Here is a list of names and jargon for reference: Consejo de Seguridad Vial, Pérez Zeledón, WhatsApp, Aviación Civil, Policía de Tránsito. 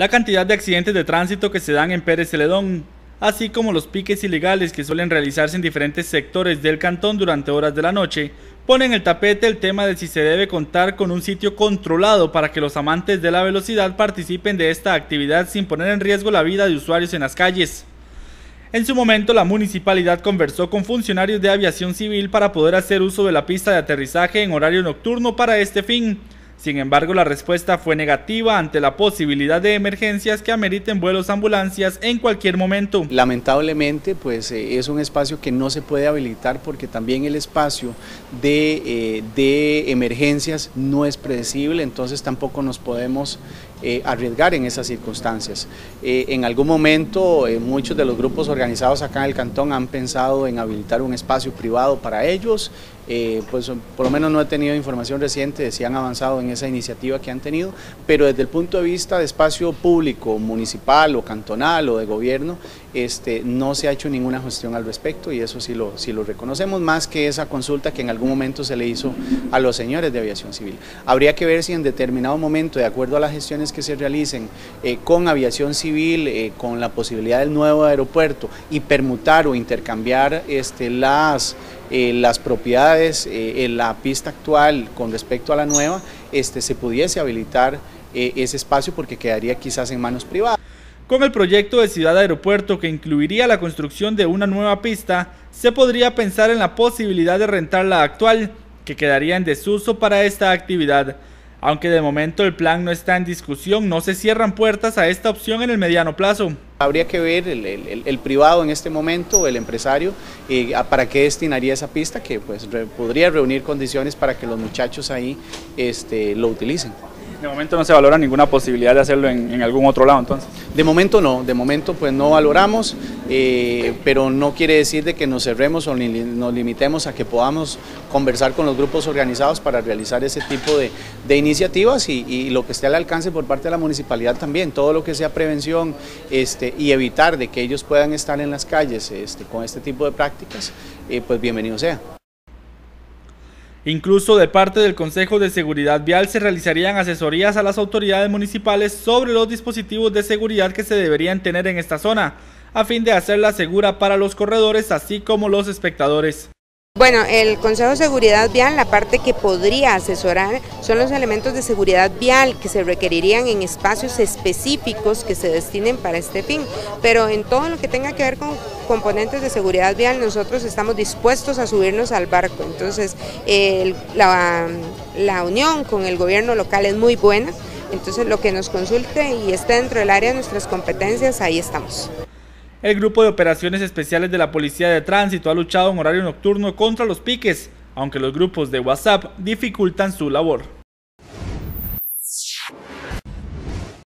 la cantidad de accidentes de tránsito que se dan en Pérez Zeledón, así como los piques ilegales que suelen realizarse en diferentes sectores del cantón durante horas de la noche, pone en el tapete el tema de si se debe contar con un sitio controlado para que los amantes de la velocidad participen de esta actividad sin poner en riesgo la vida de usuarios en las calles. En su momento, la municipalidad conversó con funcionarios de Aviación Civil para poder hacer uso de la pista de aterrizaje en horario nocturno para este fin. Sin embargo, la respuesta fue negativa ante la posibilidad de emergencias que ameriten vuelos ambulancias en cualquier momento. Lamentablemente, pues es un espacio que no se puede habilitar porque también el espacio de emergencias no es predecible, entonces tampoco nos podemos arriesgar en esas circunstancias. En algún momento muchos de los grupos organizados acá en el cantón han pensado en habilitar un espacio privado para ellos, pues por lo menos no he tenido información reciente de si han avanzado en esa iniciativa que han tenido, pero desde el punto de vista de espacio público, municipal o cantonal o de gobierno, no se ha hecho ninguna gestión al respecto y eso sí lo reconocemos, más que esa consulta que en algún momento se le hizo a los señores de Aviación Civil. Habría que ver si en determinado momento, de acuerdo a las gestiones que se realicen con Aviación Civil, con la posibilidad del nuevo aeropuerto y permutar o intercambiar las propiedades en la pista actual con respecto a la nueva, se pudiese habilitar ese espacio porque quedaría quizás en manos privadas. Con el proyecto de Ciudad Aeropuerto, que incluiría la construcción de una nueva pista, se podría pensar en la posibilidad de rentar la actual, que quedaría en desuso para esta actividad. Aunque de momento el plan no está en discusión, no se cierran puertas a esta opción en el mediano plazo. Habría que ver el privado en este momento, el empresario, para qué destinaría esa pista, que pues podría reunir condiciones para que los muchachos ahí lo utilicen. De momento no se valora ninguna posibilidad de hacerlo en algún otro lado, entonces. De momento no, de momento pues no valoramos, pero no quiere decir de que nos cerremos o nos limitemos a que podamos conversar con los grupos organizados para realizar ese tipo de iniciativas y lo que esté al alcance por parte de la municipalidad también, todo lo que sea prevención y evitar de que ellos puedan estar en las calles con este tipo de prácticas, pues bienvenido sea. Incluso de parte del Consejo de Seguridad Vial se realizarían asesorías a las autoridades municipales sobre los dispositivos de seguridad que se deberían tener en esta zona, a fin de hacerla segura para los corredores así como los espectadores. Bueno, el Consejo de Seguridad Vial, la parte que podría asesorar son los elementos de seguridad vial que se requerirían en espacios específicos que se destinen para este fin, pero en todo lo que tenga que ver con componentes de seguridad vial nosotros estamos dispuestos a subirnos al barco, entonces la unión con el gobierno local es muy buena, entonces lo que nos consulte y esté dentro del área de nuestras competencias, ahí estamos. El Grupo de Operaciones Especiales de la Policía de Tránsito ha luchado en horario nocturno contra los piques, aunque los grupos de WhatsApp dificultan su labor.